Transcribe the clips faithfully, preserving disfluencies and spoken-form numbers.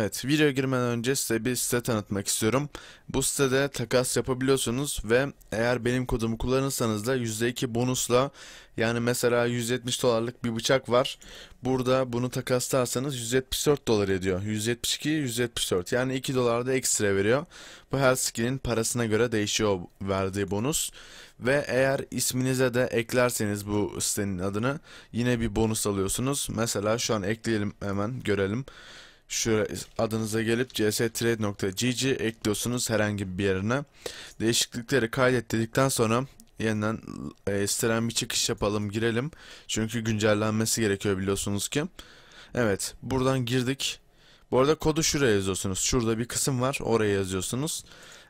Evet, videoya girmeden önce size bir site tanıtmak istiyorum. Bu sitede takas yapabiliyorsunuz ve eğer benim kodumu kullanırsanız da yüzde iki bonusla, yani mesela yüz yetmiş dolarlık bir bıçak var. Burada bunu takaslarsanız yüz yetmiş dört dolar ediyor. yüz yetmiş iki, yüz yetmiş dört, yani iki dolar da ekstra veriyor. Bu her skinin parasına göre değişiyor verdiği bonus. Ve eğer isminize de eklerseniz bu sitenin adını yine bir bonus alıyorsunuz. Mesela şu an ekleyelim, hemen görelim. Şuraya adınıza gelip c s trade nokta g g ekliyorsunuz herhangi bir yerine. Değişiklikleri kaydet dedikten sonra yeniden e, siteden bir çıkış yapalım, girelim. Çünkü güncellenmesi gerekiyor biliyorsunuz ki. Evet, buradan girdik. Bu arada kodu şuraya yazıyorsunuz. Şurada bir kısım var, oraya yazıyorsunuz.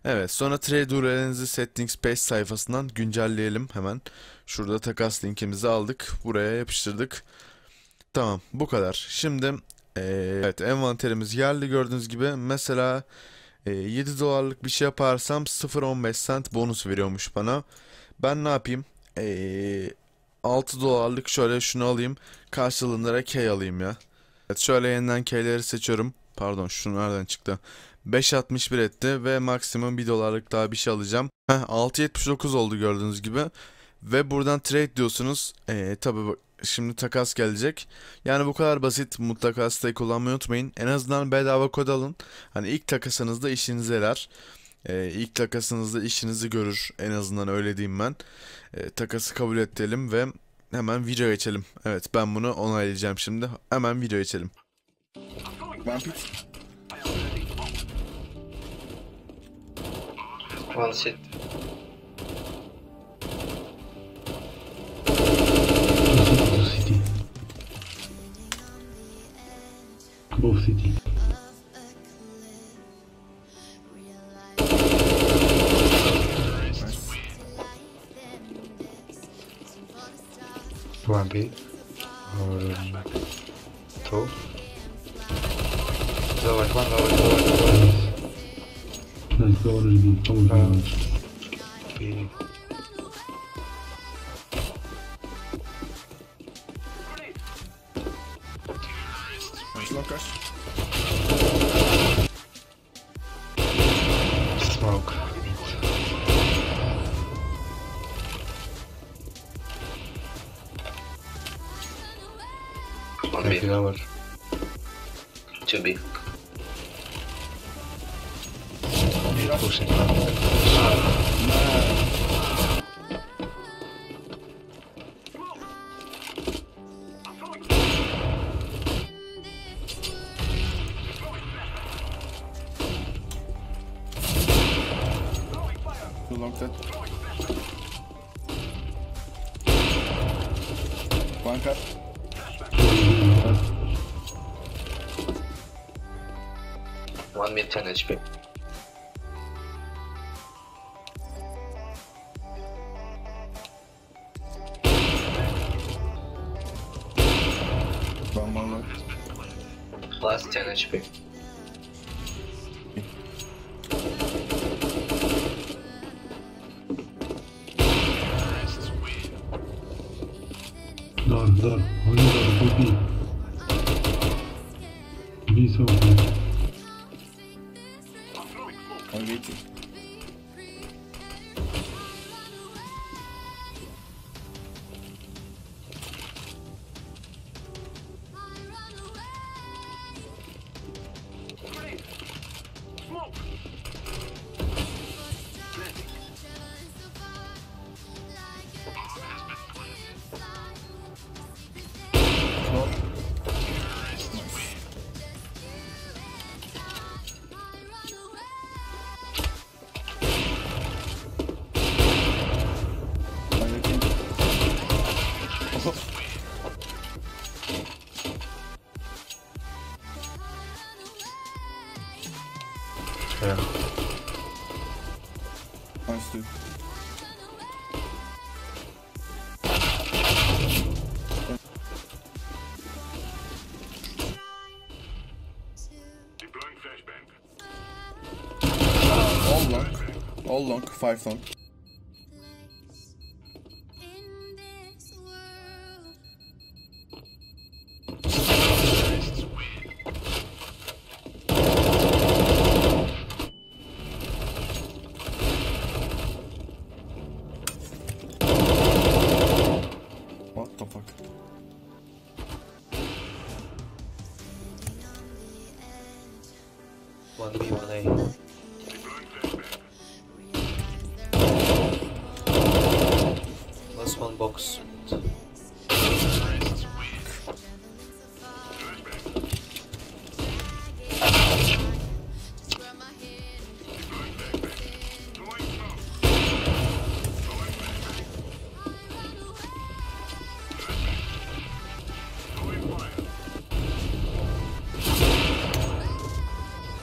Evet, sonra trade U R L'inizi settings page sayfasından güncelleyelim hemen. Şurada takas linkimizi aldık, buraya yapıştırdık. Tamam, bu kadar. Şimdi evet, envanterimiz yerli, gördüğünüz gibi. Mesela yedi dolarlık bir şey yaparsam sıfır nokta on beş sent bonus veriyormuş bana. Ben ne yapayım, altı dolarlık şöyle şunu alayım, karşılığında K alayım ya. Evet, şöyle yeniden K'leri seçiyorum. Pardon, şunu nereden çıktı? Beş altmış bir etti ve maksimum bir dolarlık daha bir şey alacağım. Heh, altı yetmiş dokuz oldu gördüğünüz gibi. Ve buradan trade diyorsunuz. Ee, tabi bak, şimdi takas gelecek. Yani bu kadar basit. Mutlaka siteyi kullanmayı unutmayın. En azından bedava kod alın. Hani ilk takasınızda işinize yarar. Ee, ilk takasınızda işinizi görür. En azından öyle diyeyim ben. Ee, takası kabul edelim ve hemen video geçelim. Evet, ben bunu onaylayacağım şimdi. Hemen video geçelim. One set. Both city. One bit or two. Lower one, lower one. Let's go already. Come down. Okay. Smoker. Smoke. One big hour. Two big. Pushing back. Lock that. One cut. One mid ten H P. One more lock. Plus ten H P. Dar, dar, oyun dar, çok iyi. Bir soğuk. Halbuki. Yeah. Nice dude. Deploying flashbang. All long. All long. Five long. one B one A. Last one box.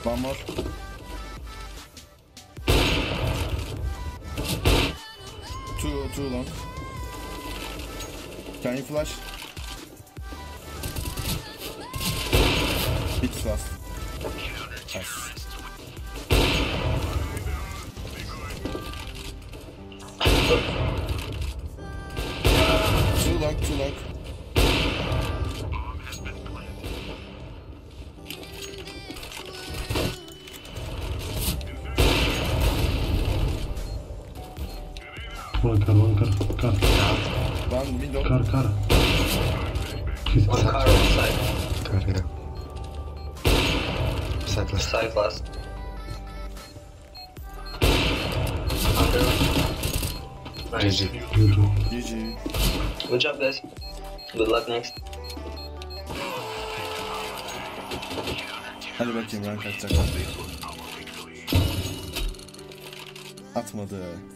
One more. Too, too long. Can you flash? Big flash. Nice. Too long, too long. One car, one car, car. One window. Car, car. He's one car on side. Car, yeah. Side last. Side last. Under. Nice. G G. G G. Good job, guys. Good luck next. Hadi bakayım rank atacak. Atmadı.